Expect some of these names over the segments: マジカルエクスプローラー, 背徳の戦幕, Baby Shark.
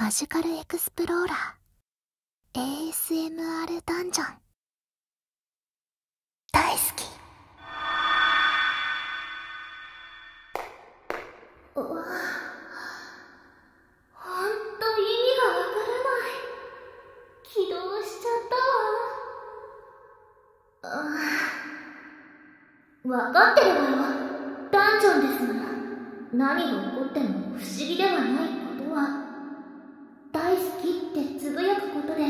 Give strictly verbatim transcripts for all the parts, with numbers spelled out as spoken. マジカルエクスプローラー エーエスエムアール ダンジョン大好き。うわ、ほんと意味がわからない。起動しちゃったわ。うん、わかってるわよ。ダンジョンですもの。何が起こっても不思議ではないことは、大好きってつぶやくことで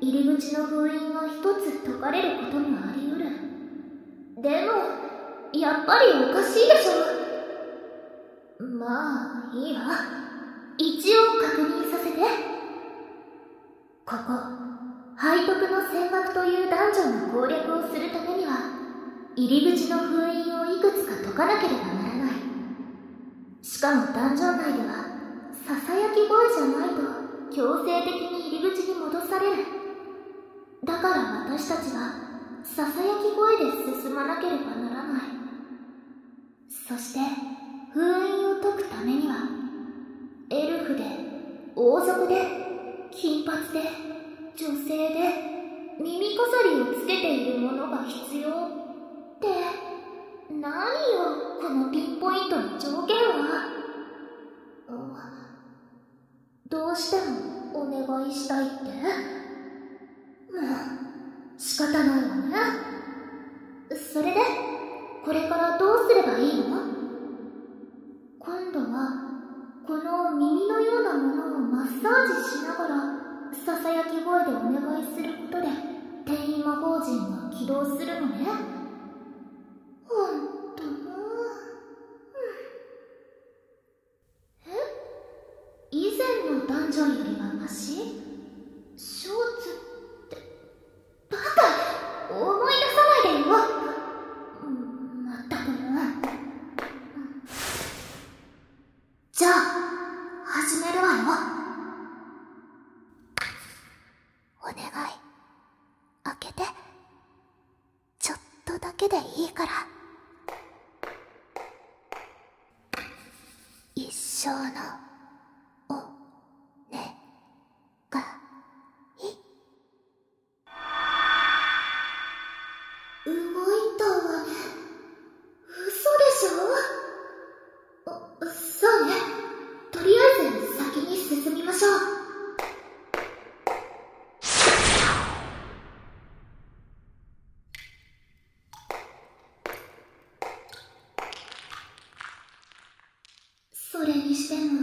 入り口の封印が一つ解かれることもありうる。でもやっぱりおかしいでしょ。まあいいわ、一応確認させて。ここ背徳の戦幕というダンジョンの攻略をするためには、入り口の封印をいくつか解かなければならない。しかもダンジョン内ではささやき声じゃないと強制的に入り口に戻される。だから私たちはささやき声で進まなければならない。そして封印を解くためには、エルフで王族で金髪で女性で耳飾りをつけているものが必要って、何よこのピンポイントの条件は。どうしてもお願いしたいって。もう仕方ないわね。それでこれからどうすればいいの？今度はこの耳のようなものをマッサージしながらささやき声でお願いすることで転移魔法陣が起動するのね。ほんともう、え？以前ダンジョンよりはマシ？ショーツってバカ！思い出さないでよ。まったくもう。じゃあ始めるわよ。お願い開けて、ちょっとだけでいいから。一生の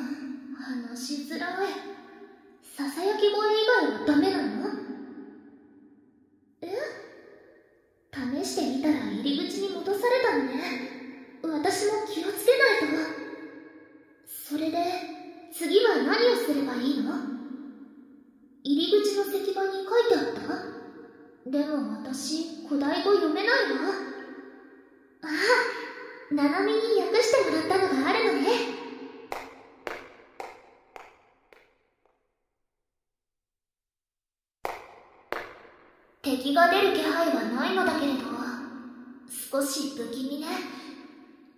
敵が出る気配はないのだけれど、少し不気味ね。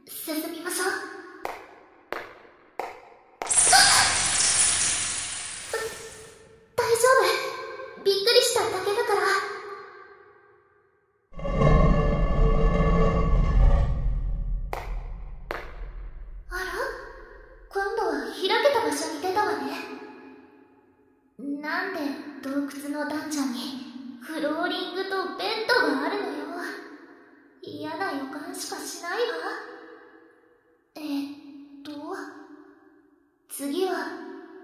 進みましょう。大丈夫、びっくりしただけだから。あら、今度は開けた場所に出たわね。なんで洞窟のダンジョンにフローリングとベッドがあるのよ。嫌な予感しかしないわ。えー、っと次は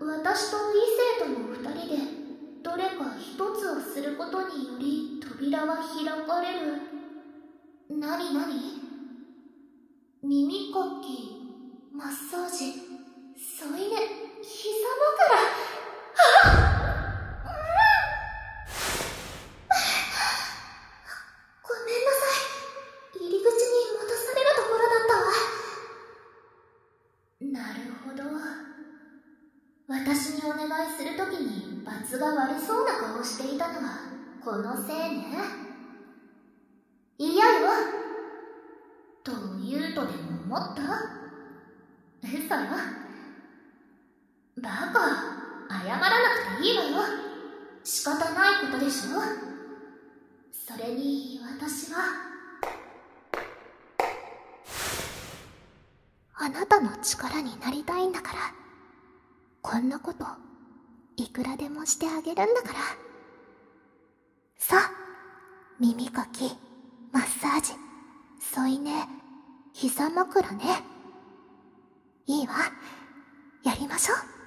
私と異性との二人でどれか一つをすることにより扉は開かれる。なになに？耳かき、マッサージ、添い寝、膝枕。あっ、私にお願いするときに罰が悪そうな顔をしていたのはこのせいね。嫌よ。というとでも思った？嘘よ。バカ、あ謝らなくていいわよ。仕方ないことでしょ。それに私はあなたの力になりたいんだから、こんなこといくらでもしてあげるんだから。さあ、耳かき、マッサージ、添い寝、膝枕ね。いいわ、やりましょう。